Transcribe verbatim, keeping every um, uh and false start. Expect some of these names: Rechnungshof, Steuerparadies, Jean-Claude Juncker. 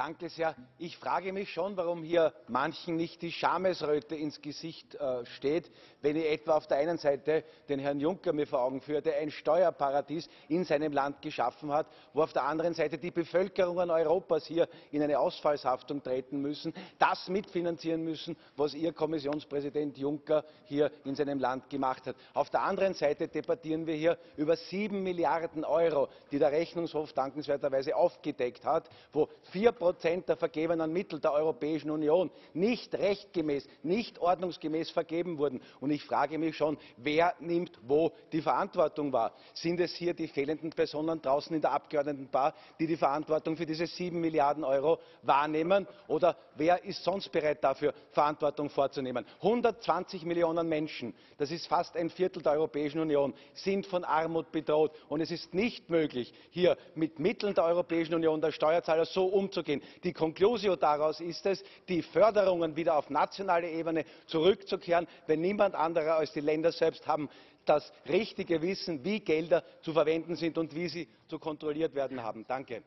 Danke sehr. Ich frage mich schon, warum hier manchen nicht die Schamesröte ins Gesicht äh, steht, wenn ich etwa auf der einen Seite den Herrn Juncker mir vor Augen führe, der ein Steuerparadies in seinem Land geschaffen hat, wo auf der anderen Seite die Bevölkerungen Europas hier in eine Ausfallshaftung treten müssen, das mitfinanzieren müssen, was Ihr Kommissionspräsident Juncker hier in seinem Land gemacht hat. Auf der anderen Seite debattieren wir hier über sieben Milliarden Euro, die der Rechnungshof dankenswerterweise aufgedeckt hat, wo vier Prozent der vergebenen Mittel der Europäischen Union nicht rechtgemäß, nicht ordnungsgemäß vergeben wurden. Und ich frage mich schon, wer nimmt wo die Verantwortung wahr? Sind es hier die fehlenden Personen draußen in der Abgeordnetenbar, die die Verantwortung für diese sieben Milliarden Euro wahrnehmen? Oder wer ist sonst bereit dafür, Verantwortung vorzunehmen? hundertzwanzig Millionen Menschen, das ist fast ein Viertel der Europäischen Union, sind von Armut bedroht. Und es ist nicht möglich, hier mit Mitteln der Europäischen Union der Steuerzahler so umzugehen. Die Konklusio daraus ist es, die Förderungen wieder auf nationale Ebene zurückzukehren, wenn niemand anderer als die Länder selbst haben das richtige Wissen, wie Gelder zu verwenden sind und wie sie zu kontrolliert werden haben. Danke.